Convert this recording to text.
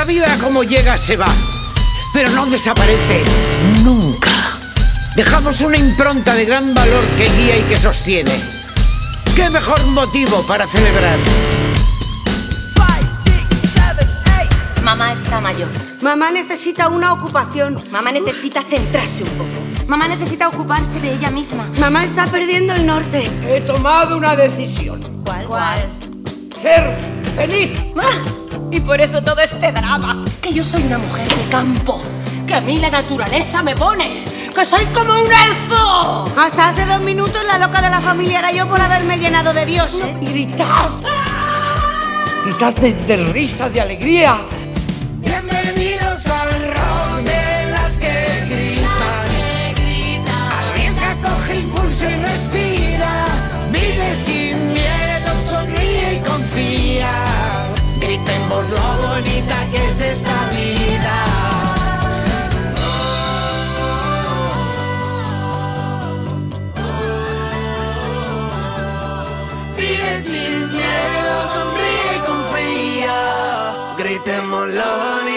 la vida como llega se va, pero no desaparece nunca. Dejamos una impronta de gran valor que guía y que sostiene. ¿Qué mejor motivo para celebrar? 5, 6, 7, 8. Mamá está mayor. Mamá necesita una ocupación. Mamá necesita centrarse un poco. Mamá necesita ocuparse de ella misma. Mamá está perdiendo el norte. He tomado una decisión. ¿Cuál? ¿Cuál? Ser feliz. Y por eso todo este drama. Que yo soy una mujer de campo, que a mí la naturaleza me pone, que soy como un elfo. Hasta hace 2 minutos la loca de la familia era yo por haberme llenado de Dios, ¿eh? Gritad. Gritad de risa, de alegría. Bienvenidos al rock de las que gritan. Las que gritan. Arriesga, coge impulso y respira. Vive sin miedo, sonríe y confía. Gritemos lo bonita que es esta vida. Vive sin miedo, sonríe y confía. Gritemos lo bonita.